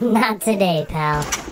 Not today, pal.